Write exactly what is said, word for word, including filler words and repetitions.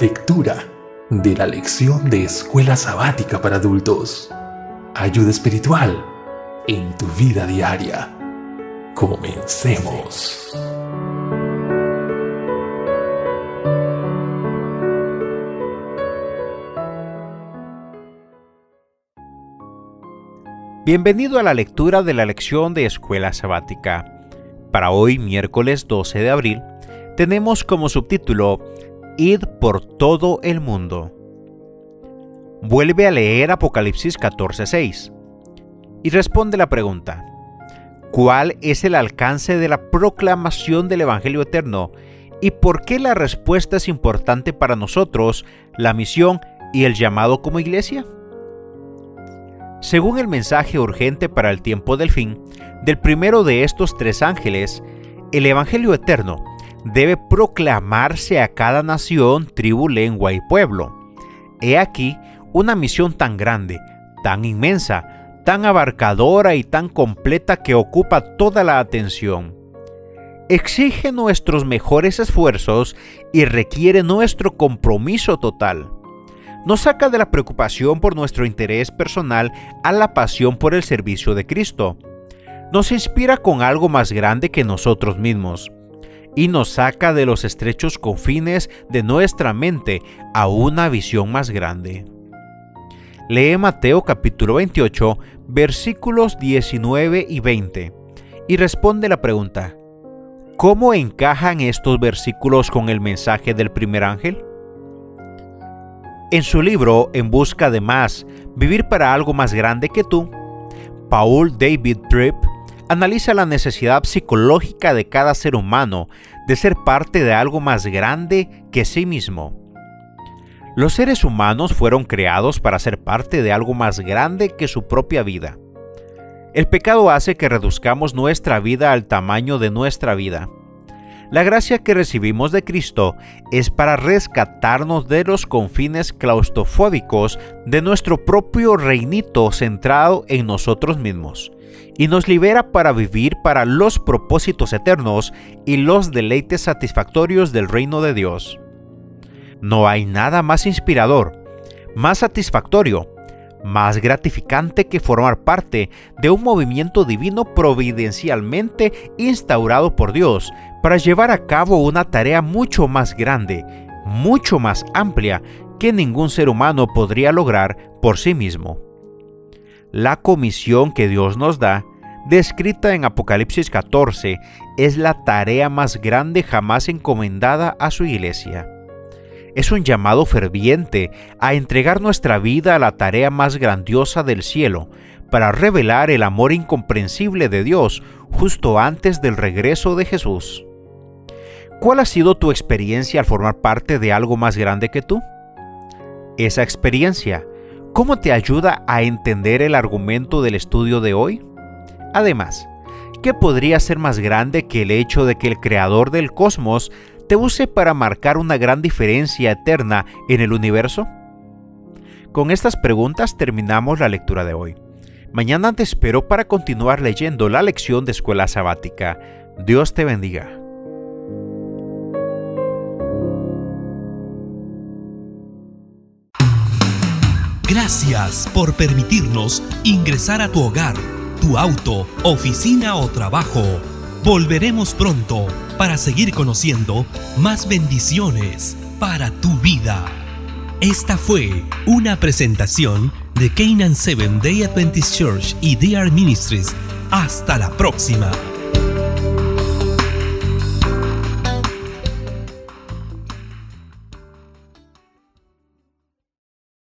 Lectura de la lección de Escuela Sabática para Adultos. Ayuda espiritual en tu vida diaria. Comencemos. Bienvenido a la lectura de la lección de Escuela Sabática. Para hoy, miércoles doce de abril, tenemos como subtítulo Id por todo el mundo. Vuelve a leer Apocalipsis catorce seis y responde la pregunta: ¿cuál es el alcance de la proclamación del Evangelio eterno y por qué la respuesta es importante para nosotros, la misión y el llamado como iglesia? Según el mensaje urgente para el tiempo del fin del primero de estos tres ángeles, el Evangelio eterno debe proclamarse a cada nación, tribu, lengua y pueblo. He aquí una misión tan grande, tan inmensa, tan abarcadora y tan completa que ocupa toda la atención. Exige nuestros mejores esfuerzos y requiere nuestro compromiso total. Nos saca de la preocupación por nuestro interés personal a la pasión por el servicio de Cristo. Nos inspira con algo más grande que nosotros mismos. Y nos saca de los estrechos confines de nuestra mente a una visión más grande. Lee Mateo capítulo veintiocho, versículos diecinueve y veinte, y responde la pregunta: ¿cómo encajan estos versículos con el mensaje del primer ángel? En su libro En busca de más, vivir para algo más grande que tú, Paul David Tripp analiza la necesidad psicológica de cada ser humano de ser parte de algo más grande que sí mismo. Los seres humanos fueron creados para ser parte de algo más grande que su propia vida. El pecado hace que reduzcamos nuestra vida al tamaño de nuestra vida. La gracia que recibimos de Cristo es para rescatarnos de los confines claustrofóbicos de nuestro propio reinito centrado en nosotros mismos, y nos libera para vivir para los propósitos eternos y los deleites satisfactorios del reino de Dios. No hay nada más inspirador, más satisfactorio, más gratificante que formar parte de un movimiento divino providencialmente instaurado por Dios para llevar a cabo una tarea mucho más grande, mucho más amplia que ningún ser humano podría lograr por sí mismo. La comisión que Dios nos da, descrita en Apocalipsis catorce, es la tarea más grande jamás encomendada a su iglesia. Es un llamado ferviente a entregar nuestra vida a la tarea más grandiosa del cielo, para revelar el amor incomprensible de Dios justo antes del regreso de Jesús. ¿Cuál ha sido tu experiencia al formar parte de algo más grande que tú? Esa experiencia, ¿cómo te ayuda a entender el argumento del estudio de hoy? Además, ¿qué podría ser más grande que el hecho de que el creador del cosmos te use para marcar una gran diferencia eterna en el universo? Con estas preguntas terminamos la lectura de hoy. Mañana te espero para continuar leyendo la lección de Escuela Sabática. Dios te bendiga. Gracias por permitirnos ingresar a tu hogar, tu auto, oficina o trabajo. Volveremos pronto para seguir conociendo más bendiciones para tu vida. Esta fue una presentación de Canaan seven Day Adventist Church y D R Ministries. Hasta la próxima.